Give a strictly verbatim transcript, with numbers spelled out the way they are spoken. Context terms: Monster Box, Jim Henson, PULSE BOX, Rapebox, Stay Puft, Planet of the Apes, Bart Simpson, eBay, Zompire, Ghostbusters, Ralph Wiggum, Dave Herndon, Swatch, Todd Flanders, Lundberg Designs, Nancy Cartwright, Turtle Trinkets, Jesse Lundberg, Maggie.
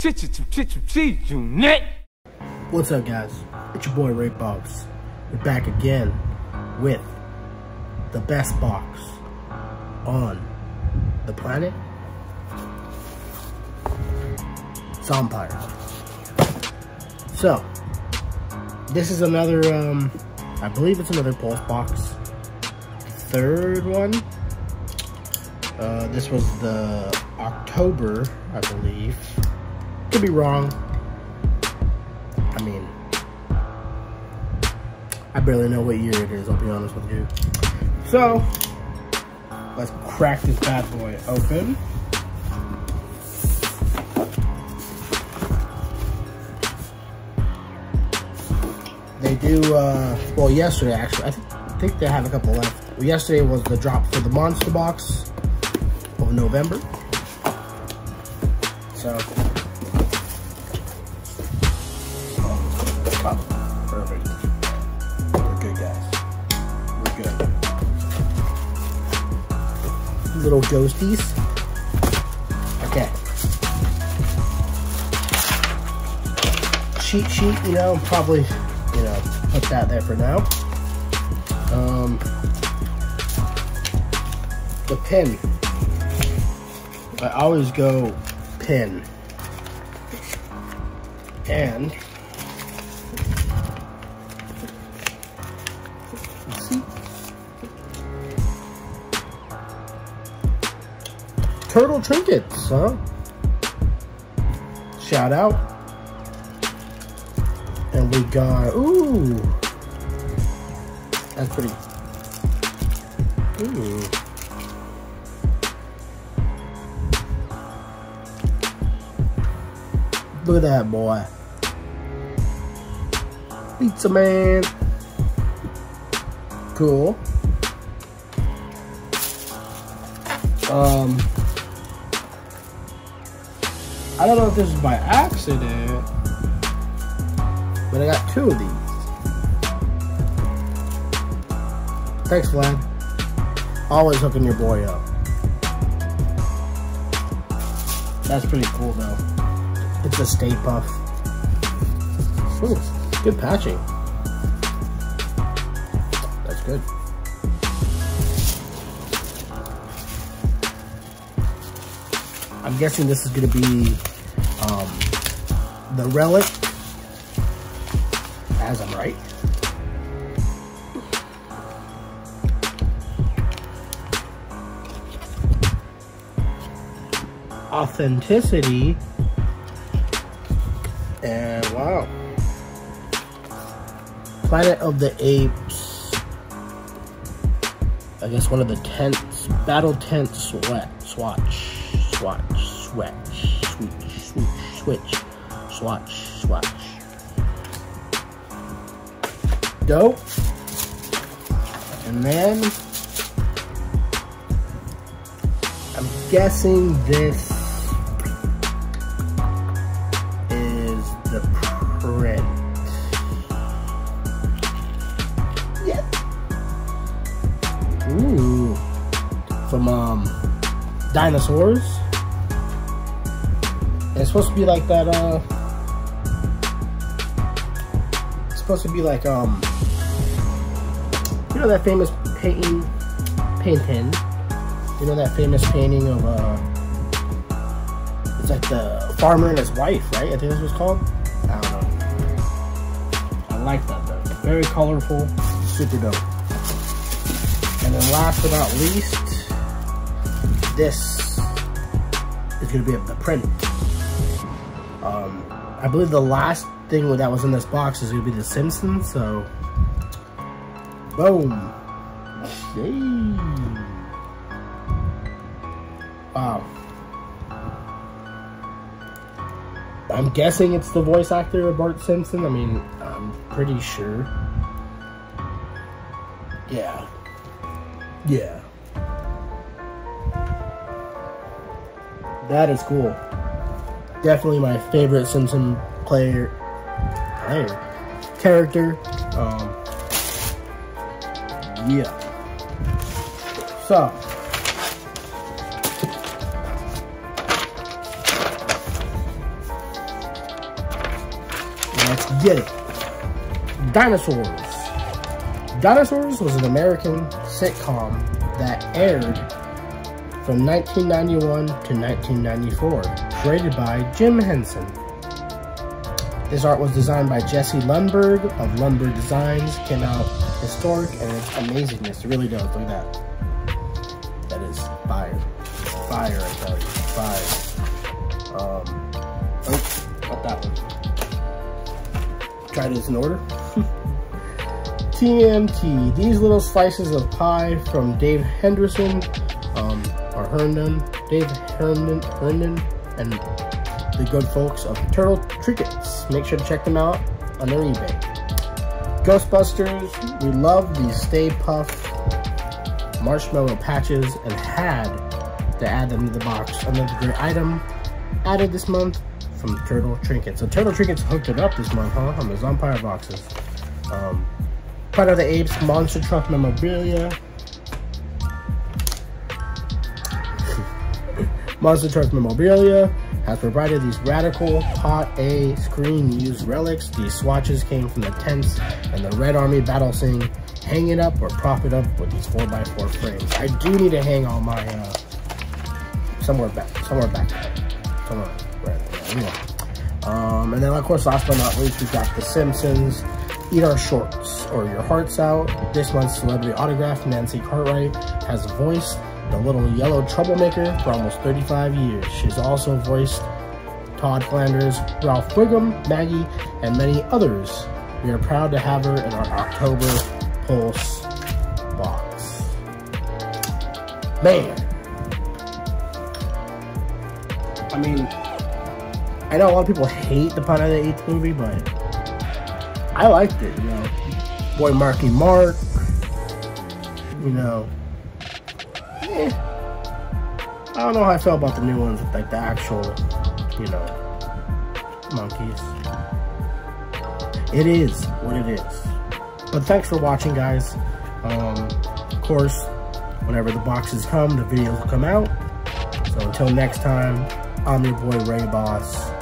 What's up, guys? It's your boy Rapebox. We're back again with the best box on the planet, Zompire. So this is another, um, I believe it's another PULSE box, third one. Uh, this was the October, I believe. Could be wrong. I mean, I barely know what year it is, I'll be honest with you. So, let's crack this bad boy open. They do, uh, well, yesterday actually, I, th I think they have a couple left. Well, yesterday was the drop for the Monster Box of November. So, perfect. We're good, guys. We're good. Little ghosties. Okay. Cheat sheet, you know, probably, you know, put that there for now. Um, the pin. I always go pin. And Turtle Trinkets, huh? Shout out. And we got, ooh. That's pretty. Ooh. Look at that boy. Pizza man. Cool. Um. I don't know if this is by accident, but I got two of these. Thanks, Vlad. Always hooking your boy up. That's pretty cool, though. It's a Stay Puft. Ooh, good patching. That's good. I'm guessing this is going to be um, the relic, as I'm right. Authenticity. And wow. Planet of the Apes. I guess one of the tents, battle tent sweat, swatch. Swatch, swatch, switch, switch, switch, swatch, swatch. Dope. And then I'm guessing this is the print. Yeah. Ooh. From um dinosaurs. It's supposed to be like that, uh, it's supposed to be like, um, you know that famous painting, painting, you know that famous painting of, uh, it's like the farmer and his wife, right? I think that's what it's called. I don't know. I like that though. Very colorful, super dope. And then last but not least, this is going to be the print. Um, I believe the last thing that was in this box is going to be The Simpsons, so boom. Yay. Wow. I'm guessing it's the voice actor of Bart Simpson. I mean, I'm pretty sure. Yeah. Yeah. That is cool. Definitely my favorite Simpson player, player character. Um, yeah. So, get it. Dinosaurs. Dinosaurs was an American sitcom that aired from nineteen ninety-one to nineteen ninety-four, created by Jim Henson. This art was designed by Jesse Lundberg of Lundberg Designs. Came out historic and it's amazingness. It really does. Look at that. That is fire. Fire, I tell you. Fire. Um, oh, not that one. Try this in order. T M T. These little slices of pie from Dave Henderson, um, or Herndon, Dave Herndon, Herndon, and the good folks of Turtle Trinkets. Make sure to check them out on their eBay. Ghostbusters, we love these Stay Puft marshmallow patches and had to add them to the box. Another great item added this month from Turtle Trinkets. So Turtle Trinkets hooked it up this month, huh? On the Zompire boxes. Um, Planet of the Apes, monster truck memorabilia. Monster truck memorabilia has provided these radical hot A screen used relics. These swatches came from the tents and the Red Army battle scene. Hang it up or prop it up with these four by four frames. I do need to hang all my uh, somewhere back, somewhere back, somewhere. Right, anyway. Um, and then of course, last but not least, we've got The Simpsons. Eat our shorts or your hearts out. This month's celebrity autograph, Nancy Cartwright, has voiced the little yellow troublemaker for almost thirty-five years. She's also voiced Todd Flanders, Ralph Wiggum, Maggie, and many others. We are proud to have her in our October Pulse box. Man. I mean, I know a lot of people hate the Planet of the Apes movie, but I liked it, you know. Boy Marky Mark, you know. I don't know how I felt about the new ones, like the actual, you know, monkeys. It is what it is. But thanks for watching, guys. Um, of course, whenever the boxes come, the videos will come out. So until next time, I'm your boy Ray Boss.